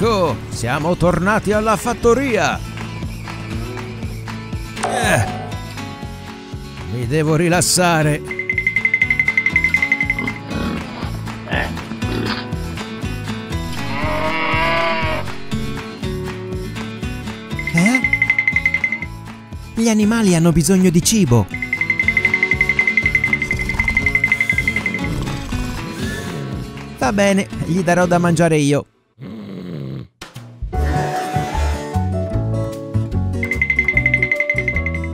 Ecco, siamo tornati alla fattoria. Mi devo rilassare. Gli animali hanno bisogno di cibo. Va bene, gli darò da mangiare io.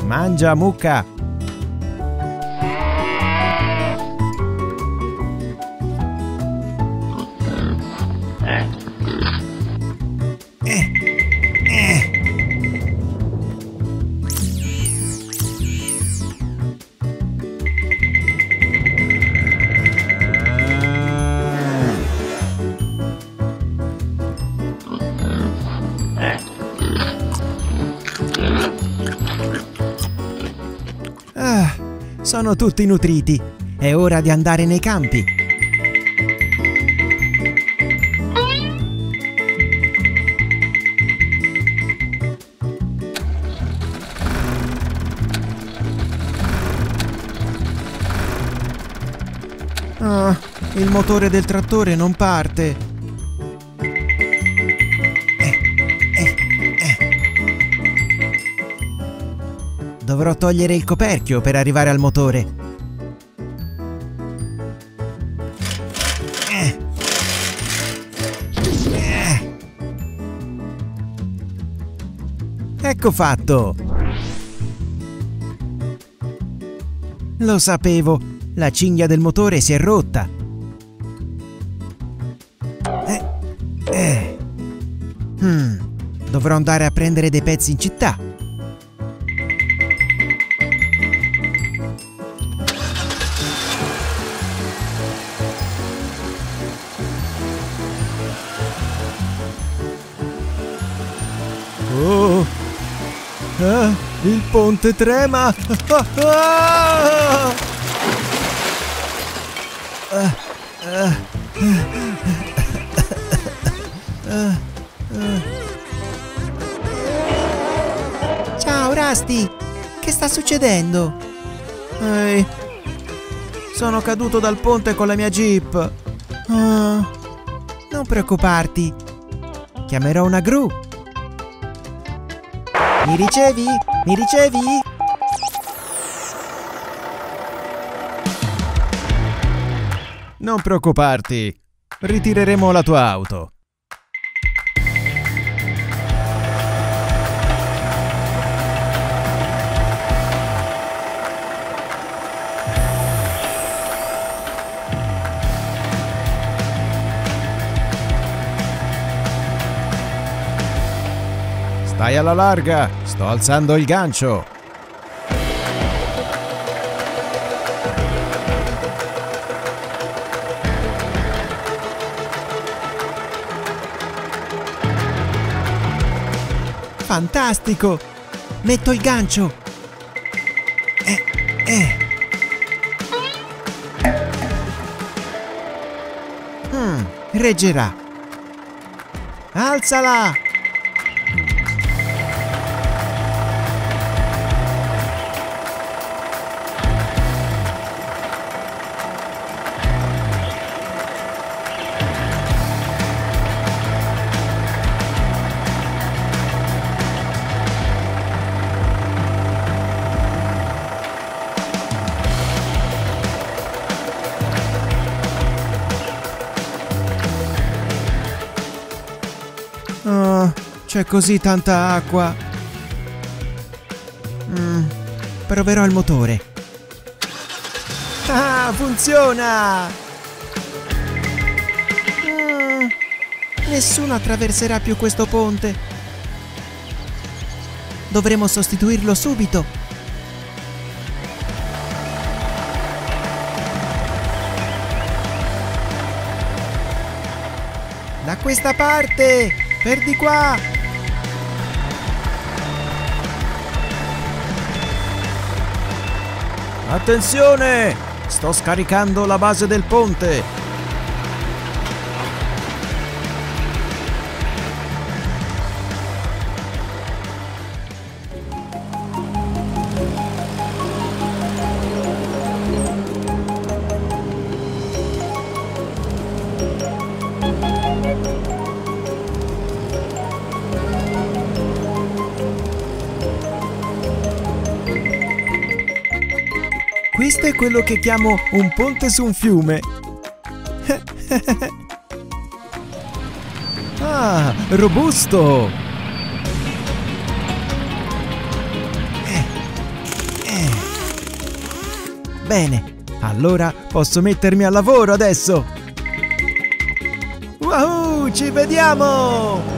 Mangia, mucca. Sono tutti nutriti, è ora di andare nei campi. Ah, il motore del trattore non parte. Dovrò togliere il coperchio per arrivare al motore. Ecco fatto! Lo sapevo, la cinghia del motore si è rotta. Dovrò andare a prendere dei pezzi in città. Il ponte trema! Ciao Rusty! Che sta succedendo? Sono caduto dal ponte con la mia jeep. Non preoccuparti, chiamerò una gru. Mi ricevi? Mi ricevi? Non preoccuparti, ritireremo la tua auto. Stai alla larga, sto alzando il gancio. Fantastico! Metto il gancio. Reggerà. Alzala! C'è così tanta acqua. Proverò il motore. Ah, funziona! Nessuno attraverserà più questo ponte. Dovremo sostituirlo subito. Da questa parte! Per di qua! Attenzione! Sto scaricando la base del ponte! Questo è quello che chiamo un ponte su un fiume. Ah, robusto! Bene, allora posso mettermi al lavoro adesso! Wow, ci vediamo!